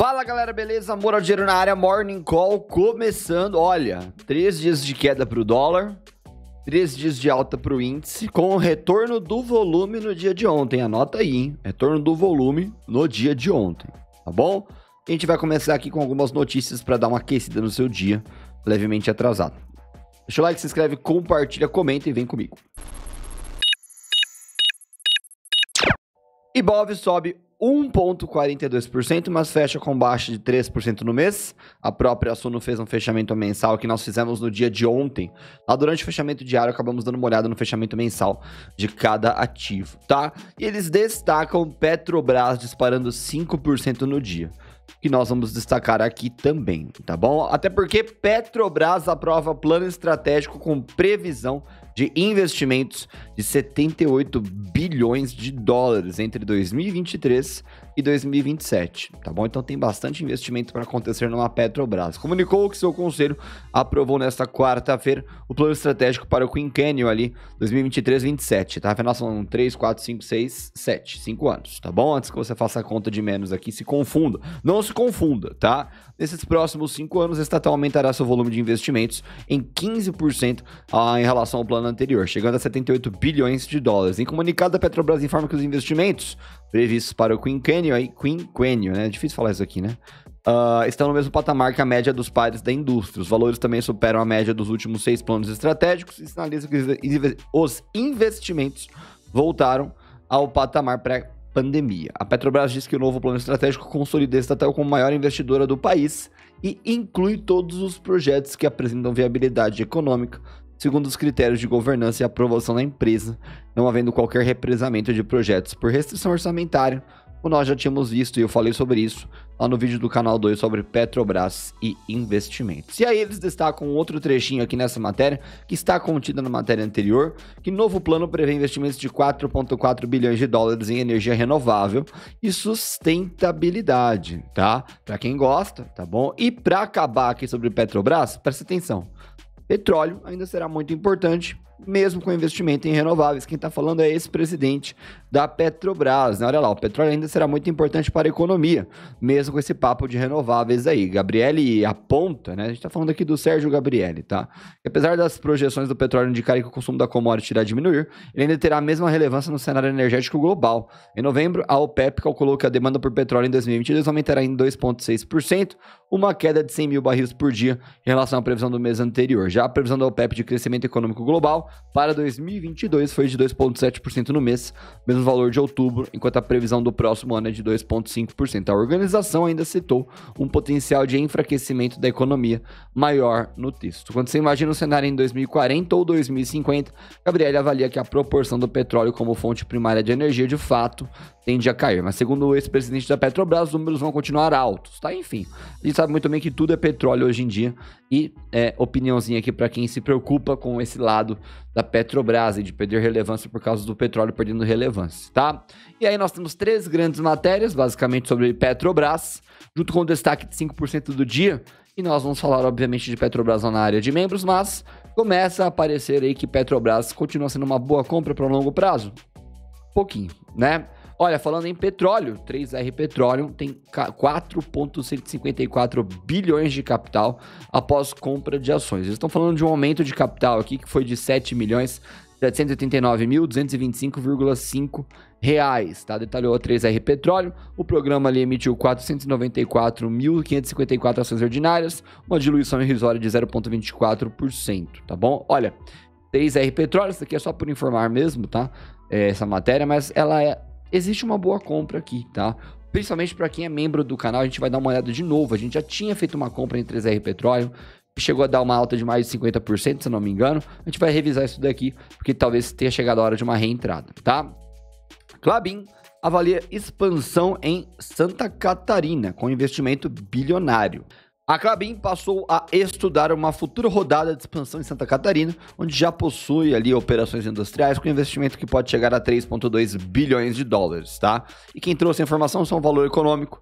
Fala galera, beleza? Moral de Dinheiro na área, Morning Call começando. Olha, 3 dias de queda para o dólar, 3 dias de alta para o índice, com o retorno do volume no dia de ontem. Anota aí, hein? Retorno do volume no dia de ontem, tá bom? A gente vai começar aqui com algumas notícias para dar uma aquecida no seu dia, levemente atrasado. Deixa o like, se inscreve, compartilha, comenta e vem comigo. Ibov sobe 1,42%, mas fecha com baixa de 3% no mês. A própria Suno fez um fechamento mensal que nós fizemos no dia de ontem. Lá durante o fechamento diário, acabamos dando uma olhada no fechamento mensal de cada ativo, tá? E eles destacam Petrobras disparando 5% no dia, que nós vamos destacar aqui também, tá bom? Até porque Petrobras aprova plano estratégico com previsão de investimentos de 78 bilhões de dólares entre 2023 e 2027, tá bom? Então tem bastante investimento para acontecer numa Petrobras. Comunicou que seu conselho aprovou nesta quarta-feira o plano estratégico para o quinquênio ali 2023-27, tá? Afinal são 3, 4, 5, 6, 7, 5 anos, tá bom? Antes que você faça a conta de menos aqui, se confunda. Não se confunda, tá? Nesses próximos 5 anos, a estatal aumentará seu volume de investimentos em 15% em relação ao plano anterior, chegando a 78 bilhões de dólares. Em comunicado, a Petrobras informa que os investimentos previstos para o quinquênio, né? É difícil falar isso aqui, né? Estão no mesmo patamar que a média dos pares da indústria. Os valores também superam a média dos últimos 6 planos estratégicos e sinalizam que os investimentos voltaram ao patamar pré-pandemia. A Petrobras diz que o novo plano estratégico consolida a estatal como maior investidora do país e inclui todos os projetos que apresentam viabilidade econômica, segundo os critérios de governança e aprovação da empresa, não havendo qualquer represamento de projetos por restrição orçamentária, como nós já tínhamos visto, e eu falei sobre isso lá no vídeo do canal 2 sobre Petrobras e investimentos. E aí eles destacam outro trechinho aqui nessa matéria, que está contida na matéria anterior, que novo plano prevê investimentos de 4,4 bilhões de dólares em energia renovável e sustentabilidade, tá? Para quem gosta, tá bom? E para acabar aqui sobre Petrobras, presta atenção. Petróleo ainda será muito importante, mesmo com investimento em renováveis. Quem está falando é esse presidente da Petrobras, né? Olha lá, o petróleo ainda será muito importante para a economia, mesmo com esse papo de renováveis aí. Gabrielli aponta, né? A gente está falando aqui do Sérgio Gabrielli, tá? Que apesar das projeções do petróleo indicarem que o consumo da commodity irá diminuir, ele ainda terá a mesma relevância no cenário energético global. Em novembro, a OPEP calculou que a demanda por petróleo em 2022 aumentará em 2,6%, uma queda de 100 mil barris por dia em relação à previsão do mês anterior. Já a previsão da OPEP de crescimento econômico global para 2022 foi de 2,7% no mês, mesmo valor de outubro, enquanto a previsão do próximo ano é de 2,5%. A organização ainda citou um potencial de enfraquecimento da economia maior no texto. Quando você imagina um cenário em 2040 ou 2050, Gabriel avalia que a proporção do petróleo como fonte primária de energia, de fato, tende a cair. Mas segundo o ex-presidente da Petrobras, os números vão continuar altos, tá? Enfim, a gente sabe muito bem que tudo é petróleo hoje em dia e opiniãozinha aqui para quem se preocupa com esse lado da Petrobras e de perder relevância por causa do petróleo perdendo relevância, tá? E aí nós temos 3 grandes matérias, basicamente sobre Petrobras, junto com o destaque de 5% do dia, e nós vamos falar, obviamente, de Petrobras na área de membros, mas começa a aparecer aí que Petrobras continua sendo uma boa compra para o longo prazo? Pouquinho, né? Olha, falando em petróleo, 3R Petróleo tem 4,154 bilhões de capital após compra de ações. Eles estão falando de um aumento de capital aqui que foi de 7.789.225,5 reais, tá? Detalhou a 3R Petróleo, o programa ali emitiu 494.554 ações ordinárias, uma diluição irrisória de 0,24%, tá bom? Olha, 3R Petróleo, isso aqui é só por informar mesmo, tá? Essa matéria, mas ela é... Existe uma boa compra aqui, tá? Principalmente para quem é membro do canal, a gente vai dar uma olhada de novo. A gente já tinha feito uma compra em 3R Petróleo, chegou a dar uma alta de mais de 50%, se eu não me engano. A gente vai revisar isso daqui, porque talvez tenha chegado a hora de uma reentrada, tá? Klabin avalia expansão em Santa Catarina, com investimento bilionário. A Klabin passou a estudar uma futura rodada de expansão em Santa Catarina, onde já possui ali operações industriais com investimento que pode chegar a 3,2 bilhões de dólares, tá? E quem trouxe a informação são o valor econômico,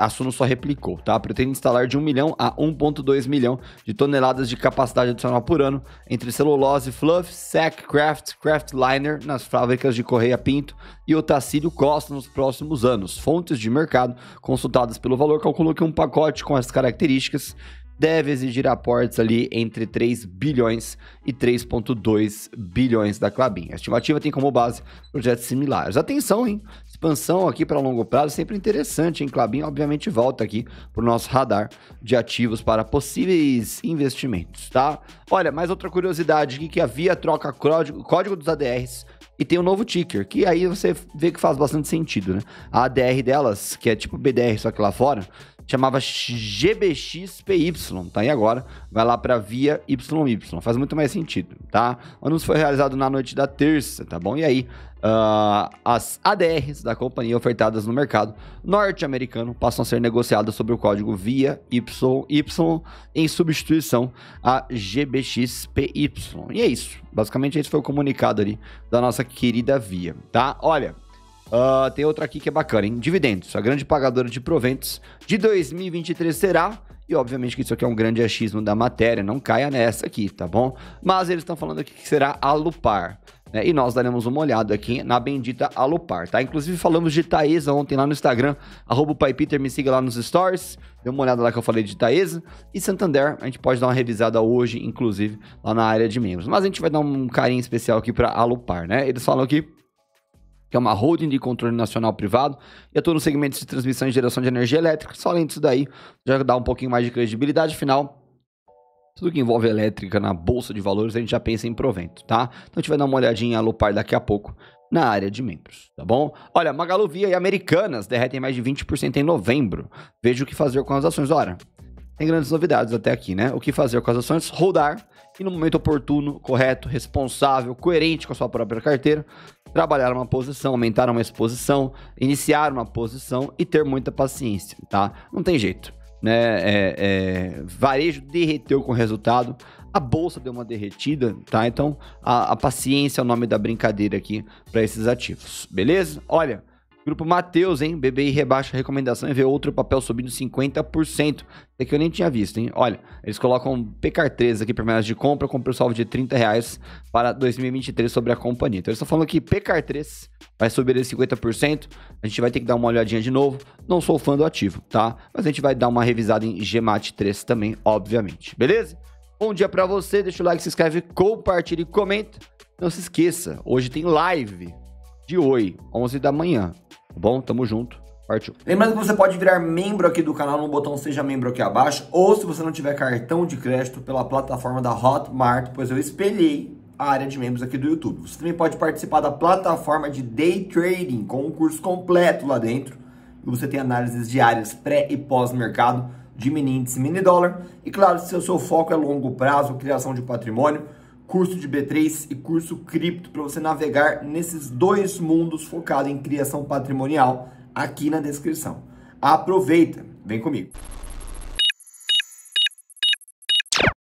a Suno só replicou, tá? Pretende instalar de 1 milhão a 1,2 milhão de toneladas de capacidade adicional por ano entre celulose, fluff, sack, kraft, kraftliner nas fábricas de Correia Pinto e Otacílio Costa nos próximos anos. Fontes de mercado consultadas pelo Valor calculou que um pacote com essas características deve exigir aportes ali entre 3 bilhões e 3,2 bilhões da Klabin. A estimativa tem como base projetos similares. Atenção, hein? Expansão aqui para longo prazo, sempre interessante, hein? Klabin obviamente volta aqui para o nosso radar de ativos para possíveis investimentos, tá? Olha, mais outra curiosidade aqui, que a Via troca código dos ADRs e tem um novo ticker, que aí você vê que faz bastante sentido, né? A ADR delas, que é tipo BDR, só que lá fora, chamava GBXPY, tá? E agora vai lá para Via YY, faz muito mais sentido, tá? O anúncio foi realizado na noite da terça, tá bom? E aí, as ADRs da companhia ofertadas no mercado norte-americano passam a ser negociadas sobre o código Via YY em substituição a GBXPY. E é isso, basicamente esse foi o comunicado ali da nossa querida Via, tá? Olha... tem outra aqui que é bacana, hein? Dividendos, a grande pagadora de proventos de 2023 será, e obviamente que isso aqui é um grande achismo da matéria, não caia nessa aqui, tá bom? Mas eles estão falando aqui que será Alupar, né? E nós daremos uma olhada aqui na bendita Alupar, tá? Inclusive falamos de Taesa ontem lá no Instagram, @paipeter, me siga lá nos stories, dê uma olhada lá que eu falei de Taesa, e Santander, a gente pode dar uma revisada hoje, inclusive, lá na área de membros. Mas a gente vai dar um carinho especial aqui para Alupar, né? Eles falam aqui que é uma holding de controle nacional privado, e atua no segmento de transmissão e geração de energia elétrica. Só além disso daí, já dá um pouquinho mais de credibilidade, afinal, tudo que envolve elétrica na Bolsa de Valores, a gente já pensa em provento, tá? Então a gente vai dar uma olhadinha no Alupar daqui a pouco, na área de membros, tá bom? Olha, Magaluvia e Americanas derretem mais de 20% em novembro. Veja o que fazer com as ações. Ora, tem grandes novidades até aqui, né? O que fazer com as ações? Rodar, e no momento oportuno, correto, responsável, coerente com a sua própria carteira, trabalhar uma posição, aumentar uma exposição, iniciar uma posição e ter muita paciência, tá? Não tem jeito, né? Varejo derreteu com resultado, a bolsa deu uma derretida, tá? Então, a paciência é o nome da brincadeira aqui para esses ativos, beleza? Olha, Grupo Mateus, hein? BBI rebaixa a recomendação e vê outro papel subindo 50%. Isso aqui eu nem tinha visto, hein? Olha, eles colocam PCAR3 aqui para metas de compra, com o saldo de R$30 para 2023 sobre a companhia. Então eles estão falando que PCAR3 vai subir 50%. A gente vai ter que dar uma olhadinha de novo. Não sou fã do ativo, tá? Mas a gente vai dar uma revisada em Gmate 3 também, obviamente. Beleza? Bom dia para você. Deixa o like, se inscreve, compartilha e comenta. Não se esqueça, hoje tem live de Oi, 11 da manhã. Bom, tamo junto. Partiu. Lembrando que você pode virar membro aqui do canal no botão Seja Membro aqui abaixo, ou se você não tiver cartão de crédito, pela plataforma da Hotmart, pois eu espelhei a área de membros aqui do YouTube. Você também pode participar da plataforma de Day Trading, com um curso completo lá dentro, e você tem análises diárias pré e pós-mercado de mini índice, mini dólar, e claro, se o seu foco é longo prazo, criação de patrimônio, curso de B3 e curso cripto, para você navegar nesses dois mundos focado em criação patrimonial, aqui na descrição. Aproveita, vem comigo.